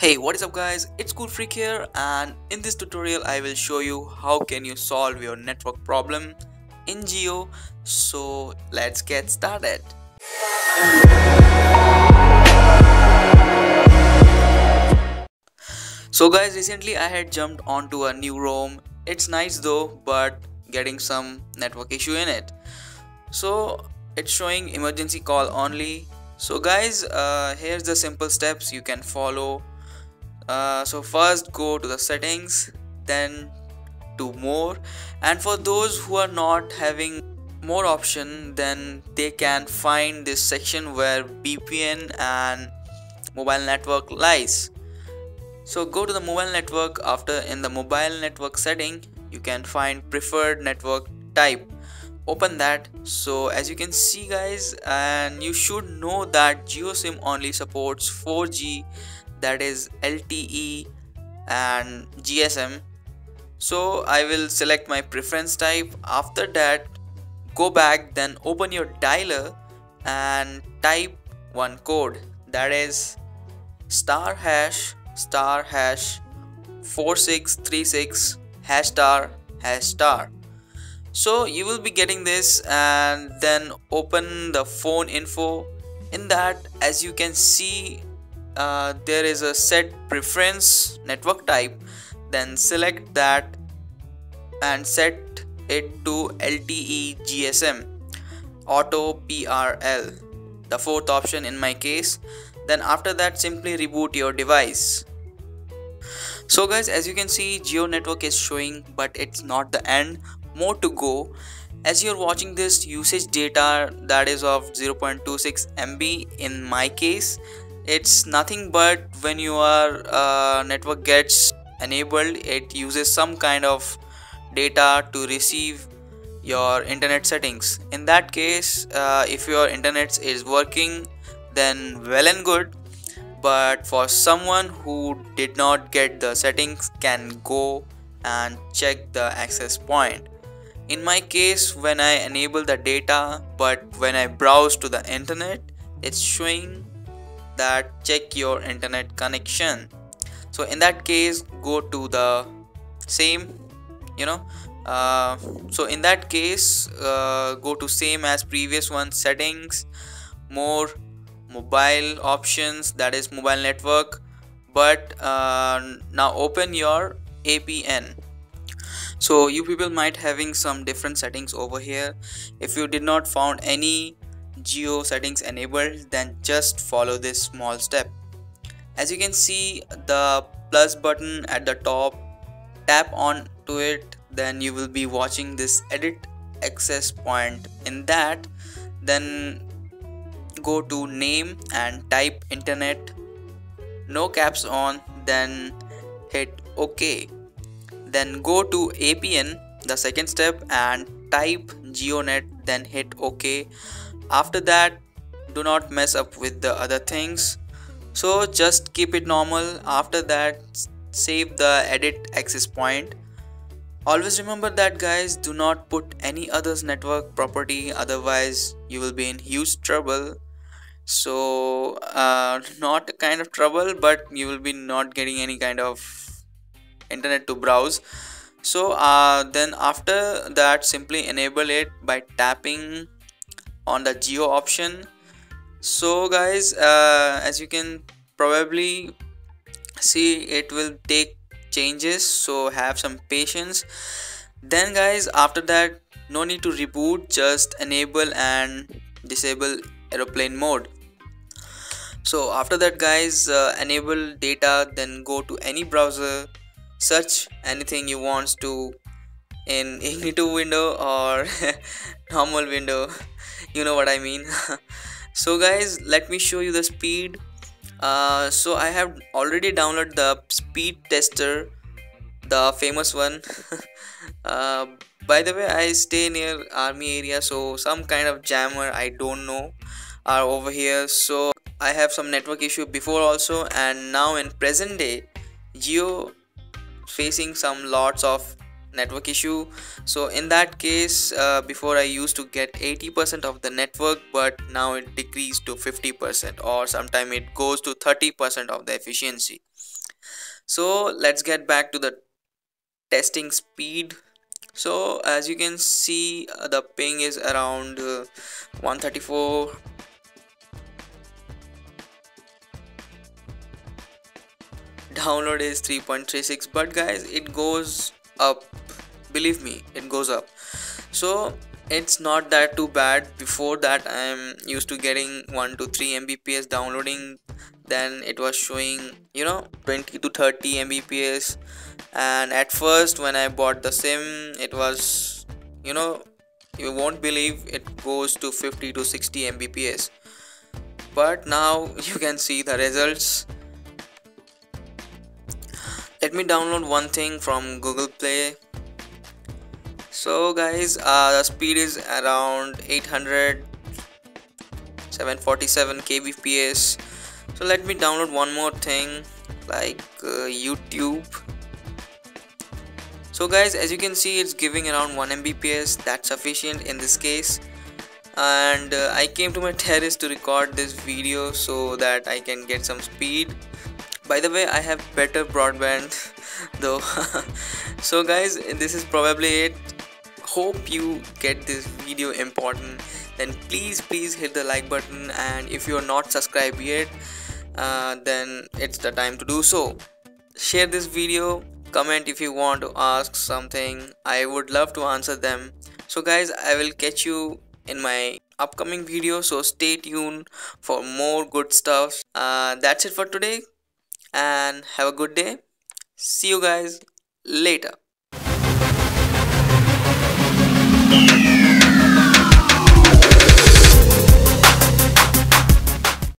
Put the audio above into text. Hey, what is up guys, it's coolfreak here, and in this tutorial I will show you how can you solve your network problem in Jio. So let's get started. So guys, recently I had jumped onto a new ROM. It's nice though, but getting some network issue in it. So it's showing emergency call only. So guys, here's the simple steps you can follow. So first go to the settings, then to more, and for those who are not having more option, then they can find this section where VPN and mobile network lies. So go to the mobile network. After in the mobile network setting, you can find preferred network type. Open that. So as you can see guys, and you should know that Jio SIM only supports 4G, that is LTE and GSM. So I will select my preference type. After that, go back, then open your dialer and type one code, that is *#*4636#*#. So you will be getting this, and then open the phone info. In that, as you can see, there is a set preference network type, then select that and set it to LTE GSM auto PRL, the fourth option in my case. Then after that, simply reboot your device. So guys, as you can see, Jio network is showing, but it's not the end, more to go. As you're watching this, usage data, that is of 0.26 MB in my case. It's nothing but when your network gets enabled, it uses some kind of data to receive your internet settings. In that case, if your internet is working, then well and good, but for someone who did not get the settings, can go and check the access point. In my case, when I enable the data, but when I browse to the internet, it's showing that check your internet connection. So in that case, go to the same, go to same as previous one, settings, more, mobile options, that is mobile network, but now open your APN. So you people might having some different settings over here. If you did not found any Jio settings enabled, then just follow this small step. As you can see, the plus button at the top, tap on to it, then you will be watching this edit access point. In that, then go to name and type internet, no caps on, then hit OK. Then go to APN, the second step, and type jionet, then hit OK. After that, do not mess up with the other things, so just keep it normal. After that, save the edit access point. Always remember that guys, do not put any other's network property, otherwise you will be in huge trouble. So not kind of trouble, but you will be not getting any kind of internet to browse. So then after that, simply enable it by tapping on the Jio option. So guys, as you can probably see, it will take changes, so have some patience. Then guys, after that, no need to reboot, just enable and disable aeroplane mode. So after that guys, enable data, then go to any browser, search anything you want to in Ignito window or normal window, you know what I mean. So guys, let me show you the speed. So I have already downloaded the speed tester, the famous one. By the way, I stay near army area, so some kind of jammer, I don't know, are over here. So I have some network issue before also, and now in present day Jio facing some lots of network issue. So in that case, before I used to get 80% of the network, but now it decreased to 50%, or sometime it goes to 30% of the efficiency. So let's get back to the testing speed. So as you can see, the ping is around 134. Download is 3.36, but guys, it goes up, believe me, it goes up. So it's not that too bad. Before that, I'm used to getting 1 to 3 mbps downloading, then it was showing, you know, 20 to 30 mbps. And at first when I bought the sim, it was, you know, you won't believe, it goes to 50 to 60 mbps. But now you can see the results. Let me download one thing from Google Play. So guys, the speed is around 747 kbps. So let me download one more thing, like YouTube. So guys, as you can see, it's giving around 1 mbps. That's sufficient in this case. And I came to my terrace to record this video so that I can get some speed. By the way, I have better broadband though. So guys, this is probably it. Hope you get this video important. Then please hit the like button, and if you are not subscribed yet, then it's the time to do so. Share this video, comment if you want to ask something. I would love to answer them. So guys, I will catch you in my upcoming video, so stay tuned for more good stuff. That's it for today. And have a good day. See you guys later.